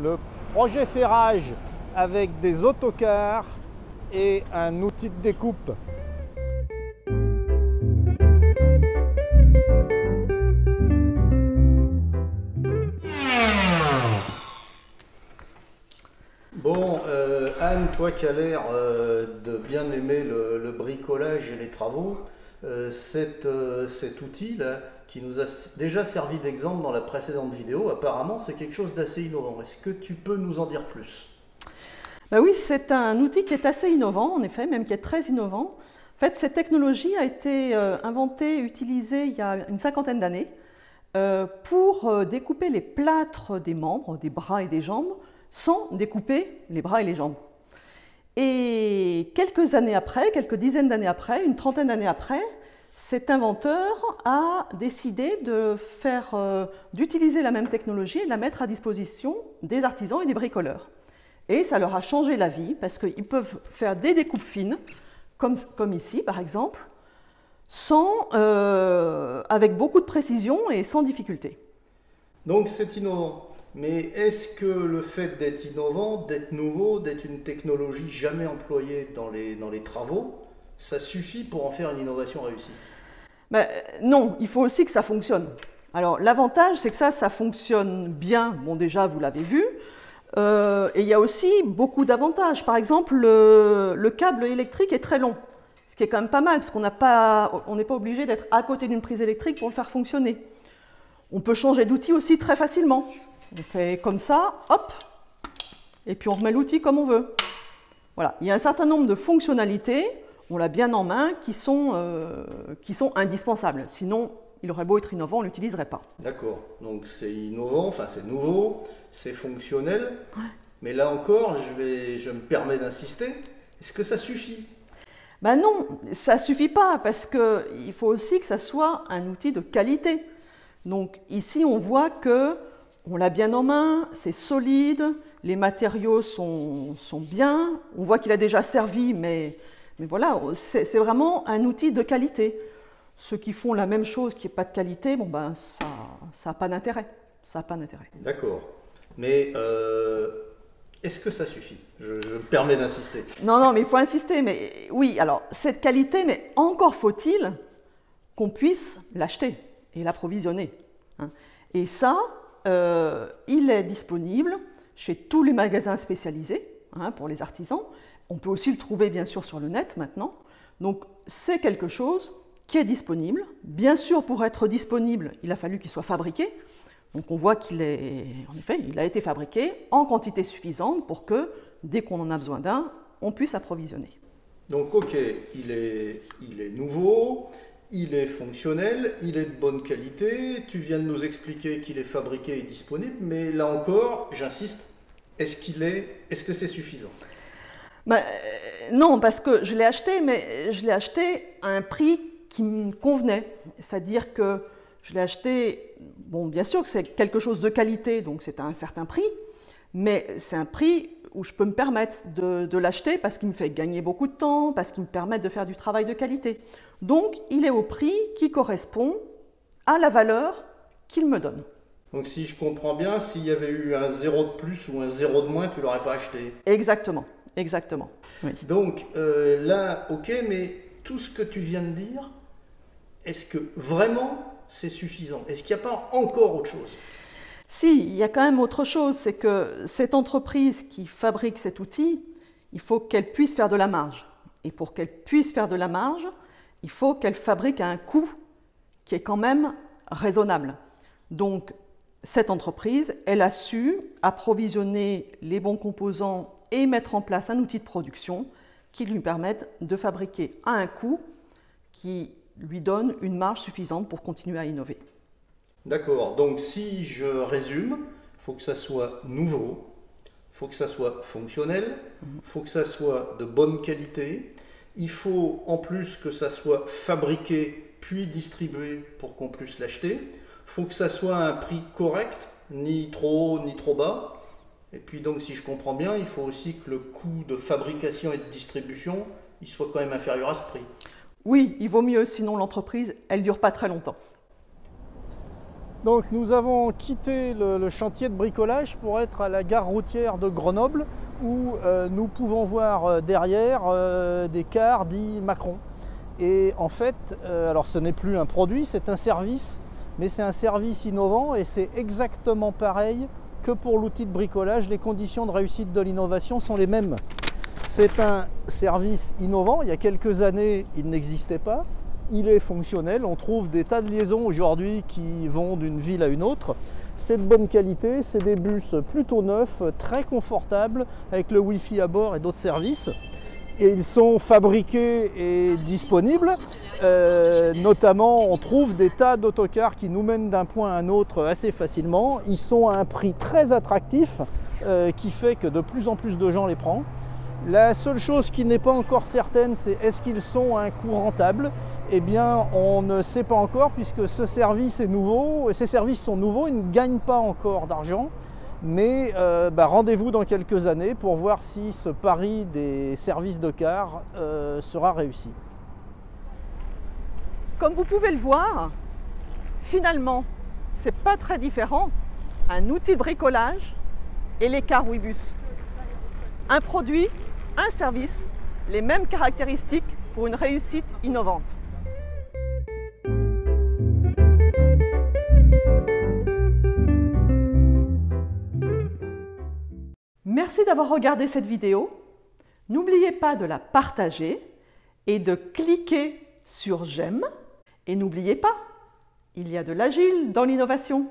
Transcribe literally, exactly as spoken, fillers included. Le projet Fait Rage avec des autocars et un outil de découpe. Bon, euh, Anne, toi qui as l'air euh, de bien aimer le, le bricolage et les travaux, euh, cet, euh, cet outil là, qui nous a déjà servi d'exemple dans la précédente vidéo, apparemment c'est quelque chose d'assez innovant. Est-ce que tu peux nous en dire plus? Ben oui, c'est un outil qui est assez innovant, en effet, même qui est très innovant. En fait, cette technologie a été euh, inventée, utilisée il y a une cinquantaine d'années euh, pour euh, découper les plâtres des membres, des bras et des jambes, sans découper les bras et les jambes. Et quelques années après, quelques dizaines d'années après, une trentaine d'années après, cet inventeur a décidé de faire, euh, d'utiliser la même technologie et de la mettre à disposition des artisans et des bricoleurs. Et ça leur a changé la vie parce qu'ils peuvent faire des découpes fines, comme, comme ici par exemple, sans, euh, avec beaucoup de précision et sans difficulté. Donc c'est innovant. Mais est-ce que le fait d'être innovant, d'être nouveau, d'être une technologie jamais employée dans les, dans les travaux, ça suffit pour en faire une innovation réussie? Ben, non, il faut aussi que ça fonctionne. Alors l'avantage, c'est que ça, ça fonctionne bien, bon déjà vous l'avez vu, euh, et il y a aussi beaucoup d'avantages. Par exemple, le, le câble électrique est très long, ce qui est quand même pas mal, parce qu'on n'a pas, on n'est pas obligé d'être à côté d'une prise électrique pour le faire fonctionner. On peut changer d'outil aussi très facilement. On fait comme ça, hop, et puis on remet l'outil comme on veut. Voilà, il y a un certain nombre de fonctionnalités, on l'a bien en main, qui sont, euh, qui sont indispensables. Sinon, il aurait beau être innovant, on ne l'utiliserait pas. D'accord, donc c'est innovant, enfin c'est nouveau, c'est fonctionnel, ouais. Mais là encore, je, vais, je me permets d'insister, est-ce que ça suffit? Ben non, ça ne suffit pas, parce qu'il faut aussi que ça soit un outil de qualité. Donc ici, on voit que on l'a bien en main, c'est solide, les matériaux sont, sont bien, on voit qu'il a déjà servi, mais, mais voilà, c'est vraiment un outil de qualité. Ceux qui font la même chose qui n'est pas de qualité, bon ben ça n'a pas d'intérêt, ça n'a pas d'intérêt. D'accord, mais euh, est-ce que ça suffit? Je, je me permets d'insister. Non, non, mais il faut insister, mais oui, alors cette qualité, mais encore faut-il qu'on puisse l'acheter et l'approvisionner, hein. Et ça, Euh, il est disponible chez tous les magasins spécialisés, hein, pour les artisans. On peut aussi le trouver bien sûr sur le net maintenant. Donc c'est quelque chose qui est disponible. Bien sûr, pour être disponible, il a fallu qu'il soit fabriqué. Donc on voit qu'il est, en effet, il a été fabriqué en quantité suffisante pour que dès qu'on en a besoin d'un, on puisse approvisionner. Donc ok, il est, il est nouveau. Il est fonctionnel, il est de bonne qualité, tu viens de nous expliquer qu'il est fabriqué et disponible, mais là encore, j'insiste, est-ce qu'il est, est-ce que c'est suffisant? Ben, non, parce que je l'ai acheté, mais je l'ai acheté à un prix qui me convenait. C'est-à-dire que je l'ai acheté, bon, bien sûr que c'est quelque chose de qualité, donc c'est à un certain prix, mais c'est un prix où je peux me permettre de, de l'acheter parce qu'il me fait gagner beaucoup de temps, parce qu'il me permet de faire du travail de qualité. Donc, il est au prix qui correspond à la valeur qu'il me donne. Donc, si je comprends bien, s'il y avait eu un zéro de plus ou un zéro de moins, tu ne l'aurais pas acheté. Exactement, exactement. Oui. Donc, euh, là, ok, mais tout ce que tu viens de dire, est-ce que vraiment c'est suffisant? Est-ce qu'il n'y a pas encore autre chose? Si, il y a quand même autre chose, c'est que cette entreprise qui fabrique cet outil, il faut qu'elle puisse faire de la marge. Et pour qu'elle puisse faire de la marge, il faut qu'elle fabrique à un coût qui est quand même raisonnable. Donc, cette entreprise, elle a su approvisionner les bons composants et mettre en place un outil de production qui lui permette de fabriquer à un coût qui lui donne une marge suffisante pour continuer à innover. D'accord, donc si je résume, il faut que ça soit nouveau, il faut que ça soit fonctionnel, il faut que ça soit de bonne qualité, il faut en plus que ça soit fabriqué puis distribué pour qu'on puisse l'acheter, il faut que ça soit à un prix correct, ni trop haut ni trop bas, et puis donc si je comprends bien, il faut aussi que le coût de fabrication et de distribution, il soit quand même inférieur à ce prix. Oui, il vaut mieux, sinon l'entreprise, elle ne dure pas très longtemps. Donc nous avons quitté le, le chantier de bricolage pour être à la gare routière de Grenoble où euh, nous pouvons voir derrière euh, des cars dits Macron. Et en fait, euh, alors ce n'est plus un produit, c'est un service, mais c'est un service innovant et c'est exactement pareil que pour l'outil de bricolage. Les conditions de réussite de l'innovation sont les mêmes. C'est un service innovant, il y a quelques années il n'existait pas. Il est fonctionnel, on trouve des tas de liaisons aujourd'hui qui vont d'une ville à une autre. C'est de bonne qualité, c'est des bus plutôt neufs, très confortables, avec le Wi-Fi à bord et d'autres services. Et ils sont fabriqués et disponibles. Euh, notamment, on trouve des tas d'autocars qui nous mènent d'un point à un autre assez facilement. Ils sont à un prix très attractif euh, qui fait que de plus en plus de gens les prennent. La seule chose qui n'est pas encore certaine, c'est est-ce qu'ils sont à un coût rentable? Eh bien, on ne sait pas encore puisque ce service est nouveau, ces services sont nouveaux, ils ne gagnent pas encore d'argent. Mais euh, bah, rendez-vous dans quelques années pour voir si ce pari des services de car euh, sera réussi. Comme vous pouvez le voir, finalement, c'est pas très différent. Un outil de bricolage et les cars Ouibus. Un produit, un service, les mêmes caractéristiques pour une réussite innovante. Merci d'avoir regardé cette vidéo. N'oubliez pas de la partager et de cliquer sur j'aime. Et n'oubliez pas, il y a de l'agile dans l'innovation.